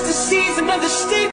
just a season of the state.